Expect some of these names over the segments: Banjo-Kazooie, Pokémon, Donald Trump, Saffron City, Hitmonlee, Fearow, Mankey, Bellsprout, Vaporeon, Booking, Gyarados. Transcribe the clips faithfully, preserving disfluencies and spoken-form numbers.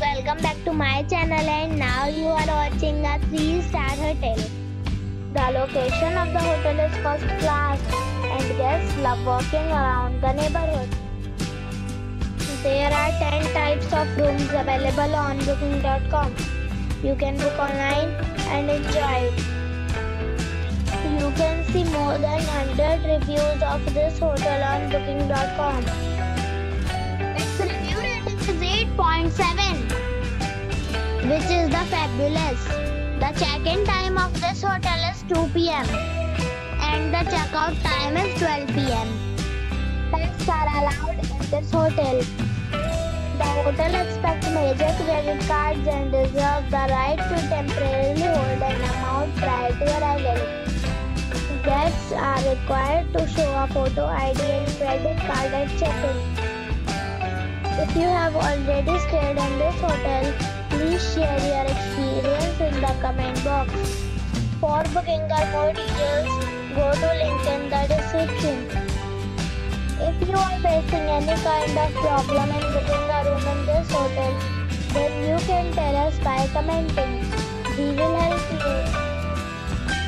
Welcome back to my channel, and now you are watching a three star hotel. The location of the hotel is first class and guests love walking around the neighborhood. There are ten types of rooms available on booking dot com. You can book online and enjoy it. You can see more than one hundred reviews of this hotel on booking dot com. Its review rating is eight point seven, which is the fabulous. The check-in time of this hotel is two p m and the check-out time is twelve p m Pets are allowed in this hotel. The hotel accepts major credit cards and reserves the right to temporarily hold an amount prior to arrival. Guests are required to show a photo I D and credit card at check-in. If you have already stayed in this hotel, please share your experience in the comment box. For booking or more details, go to link in the description. If you are facing any kind of problem in booking a room in this hotel, then you can tell us by commenting. We will help you.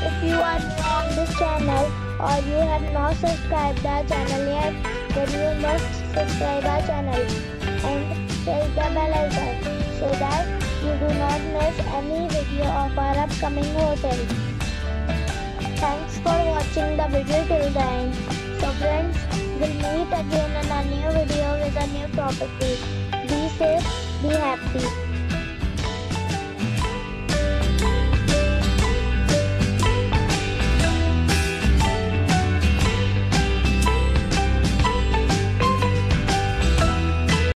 If you are new on this channel or you have not subscribed our channel yet, then you must subscribe our channel and press the bell icon so that you do not miss any video of our upcoming hotel. Thanks for watching the video till the end. So friends, we'll meet again in a new video with a new property. Be safe, be happy.